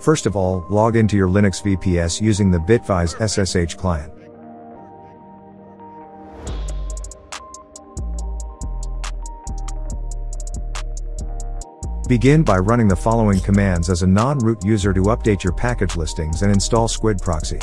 First of all, log into your Linux VPS using the Bitvise SSH client. Begin by running the following commands as a non-root user to update your package listings and install Squid Proxy.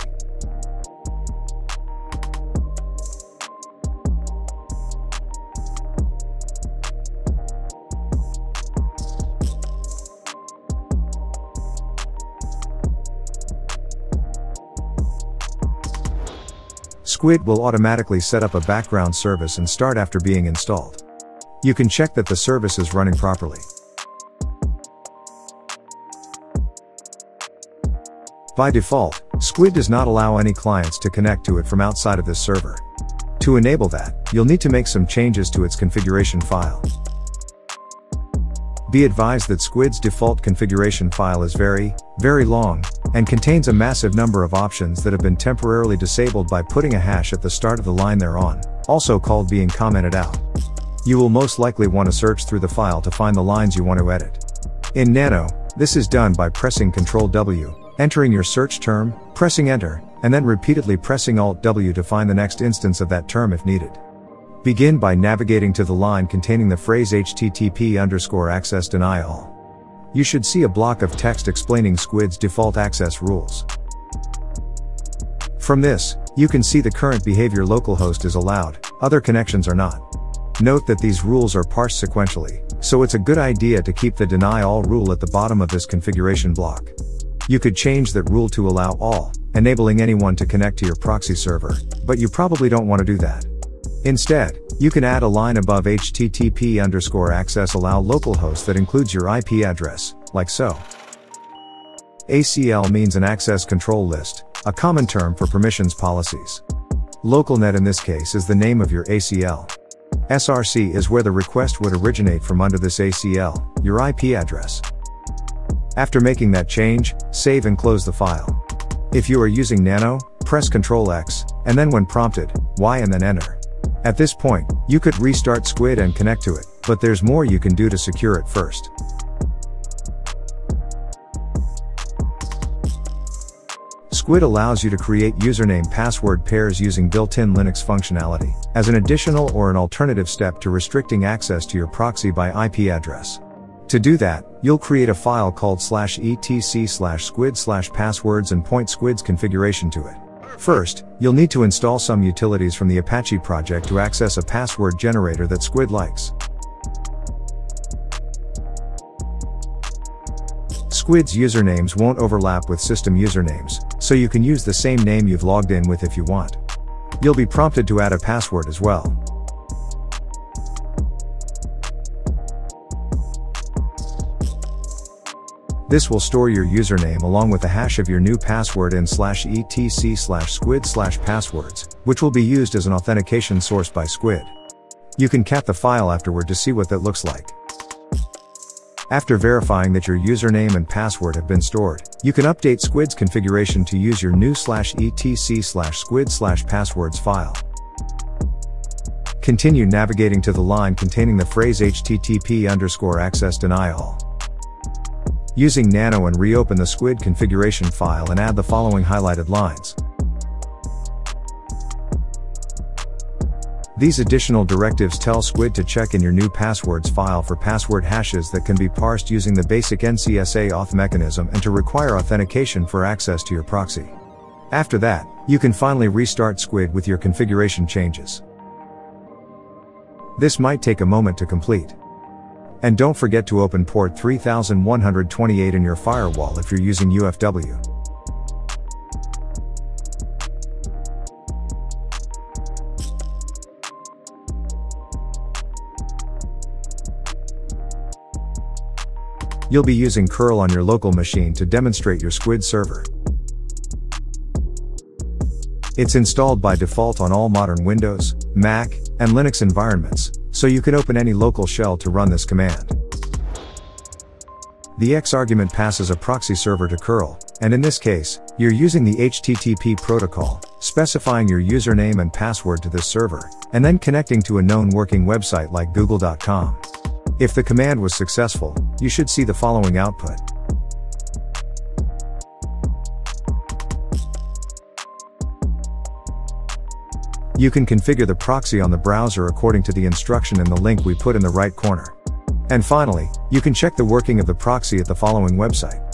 Squid will automatically set up a background service and start after being installed. You can check that the service is running properly. By default, Squid does not allow any clients to connect to it from outside of this server. To enable that, you'll need to make some changes to its configuration file. Be advised that Squid's default configuration file is very, very long, and contains a massive number of options that have been temporarily disabled by putting a hash at the start of the line thereon, also called being commented out. You will most likely want to search through the file to find the lines you want to edit. In Nano, this is done by pressing Ctrl-W, entering your search term, pressing Enter, and then repeatedly pressing Alt-W to find the next instance of that term if needed. Begin by navigating to the line containing the phrase http://access-deny-all. You should see a block of text explaining Squid's default access rules. From this, you can see the current behavior localhost is allowed, other connections are not. Note that these rules are parsed sequentially, so it's a good idea to keep the deny all rule at the bottom of this configuration block. You could change that rule to allow all, enabling anyone to connect to your proxy server, but you probably don't want to do that. Instead, you can add a line above http://access-allow-localhost that includes your IP address, like so. ACL means an access control list, a common term for permissions policies. LocalNet in this case is the name of your ACL. SRC is where the request would originate from under this ACL, your IP address. After making that change, save and close the file. If you are using Nano, press Ctrl-X, and then when prompted, Y and then Enter. At this point, you could restart Squid and connect to it, but there's more you can do to secure it first. Squid allows you to create username-password pairs using built-in Linux functionality, as an additional or an alternative step to restricting access to your proxy by IP address. To do that, you'll create a file called /etc/squid/passwords and point Squid's configuration to it. First, you'll need to install some utilities from the Apache project to access a password generator that Squid likes. Squid's usernames won't overlap with system usernames, so you can use the same name you've logged in with if you want. You'll be prompted to add a password as well. This will store your username along with the hash of your new password in /etc/squid/passwords, which will be used as an authentication source by Squid. You can cat the file afterward to see what that looks like. After verifying that your username and password have been stored, you can update Squid's configuration to use your new /etc/squid/passwords file. Continue navigating to the line containing the phrase http://access-deny-all. Using Nano and reopen the Squid configuration file and add the following highlighted lines. These additional directives tell Squid to check in your new passwords file for password hashes that can be parsed using the basic NCSA auth mechanism and to require authentication for access to your proxy. After that, you can finally restart Squid with your configuration changes. This might take a moment to complete. And don't forget to open port 3128 in your firewall if you're using UFW. You'll be using curl on your local machine to demonstrate your Squid server. It's installed by default on all modern Windows, Mac, and Linux environments, so you can open any local shell to run this command. the X argument passes a proxy server to curl, and in this case, you're using the HTTP protocol, specifying your username and password to this server, and then connecting to a known working website like google.com. If the command was successful, you should see the following output. You can configure the proxy on the browser according to the instruction in the link we put in the right corner. And finally, you can check the working of the proxy at the following website.